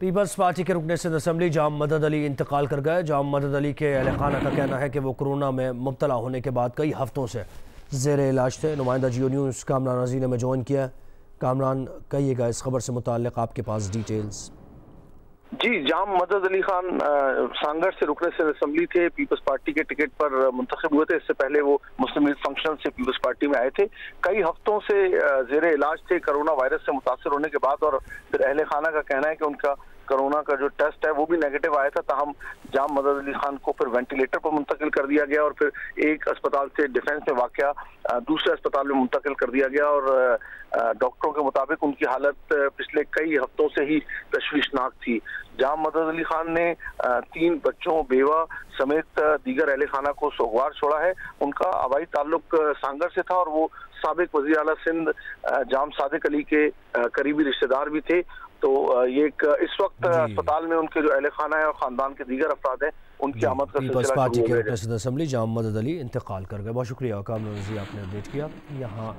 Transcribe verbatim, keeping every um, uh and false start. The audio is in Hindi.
पीपल्स पार्टी के रुकने सिंध असम्बली जाम मदद अली इंतकाल कर गए। जाम मदद अली के अहल खाना का कहना है कि वो कोरोना में मुब्तला होने के बाद कई हफ्तों से जेर इलाज थे। नुमाइंदा जियो न्यूज़ कामरान अजी ने हमें ज्वाइन किया। कामरान, कहिएगा इस खबर से मुताल्लिक़ आपके पास डिटेल्स। जी, जाम मदद अली खान सांगर से रुकने से असम्बली थे, पीपल्स पार्टी के टिकट पर मुंतखब हुए थे। इससे पहले वो मुस्लिम लीग फंक्शन से पीपल्स पार्टी में आए थे। कई हफ्तों से जेरे इलाज थे कोरोना वायरस से मुतासर होने के बाद, और फिर अहल खाना का कहना है कि उनका कोरोना का जो टेस्ट है वो भी नेगेटिव आया था। ताहम जाम मदद अली खान को फिर वेंटिलेटर पर मुंतकिल कर दिया गया और फिर एक अस्पताल से डिफेंस में वाकया दूसरे अस्पताल में मुंतकिल कर दिया गया। और डॉक्टरों के मुताबिक उनकी हालत पिछले कई हफ्तों से ही तशवीशनाक थी। जाम मदद अली खान ने तीन बच्चों, बेवा समेत दीगर अहल खाना को सोगवार छोड़ा है। उनका आबाई ताल्लुक सांगर से था और वो साबिक वज़ीर आला सिंध जाम सादिक अली के करीबी रिश्तेदार भी थे। तो ये एक इस वक्त अस्पताल में उनके जो अहल खाना है और खानदान के दीगर अफराद हैं उनकी आमद का पीपल्स पार्टी के प्रेसिडेंट असेंबली जाम मदद अली इंतकाल कर गए। बहुत शुक्रिया कामरान जी, आपने अपडेट किया यहाँ।